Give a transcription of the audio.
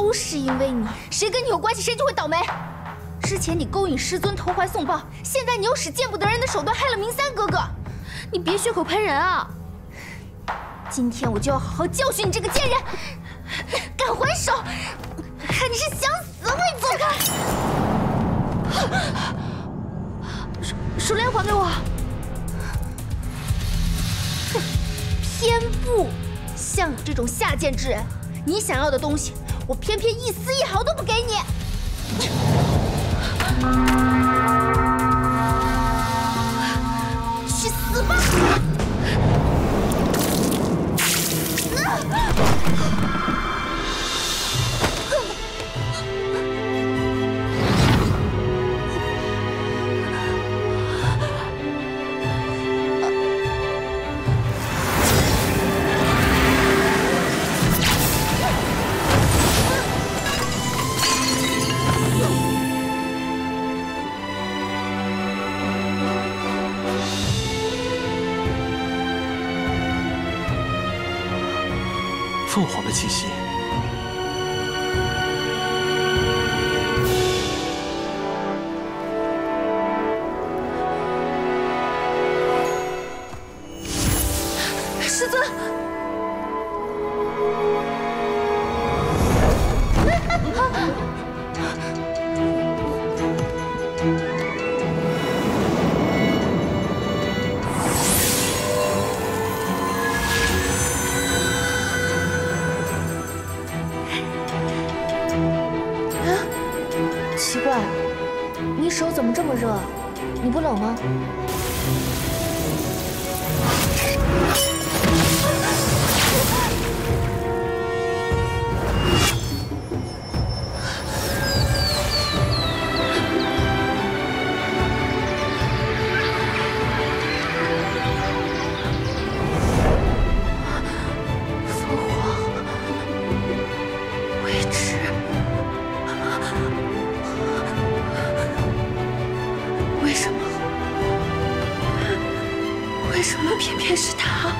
都是因为你，谁跟你有关系谁就会倒霉。之前你勾引师尊投怀送抱，现在你又使见不得人的手段害了明三哥哥，你别血口喷人啊！今天我就要好好教训你这个贱人，敢还手，看你是想死为止！走开！手链还给我！哼，偏不，像你这种下贱之人，你想要的东西，我偏偏一丝一毫都不给你。 去死吧！凤凰的气息，师尊，怎么这么热？你不冷吗？凤凰，为之。 为什么偏偏是他？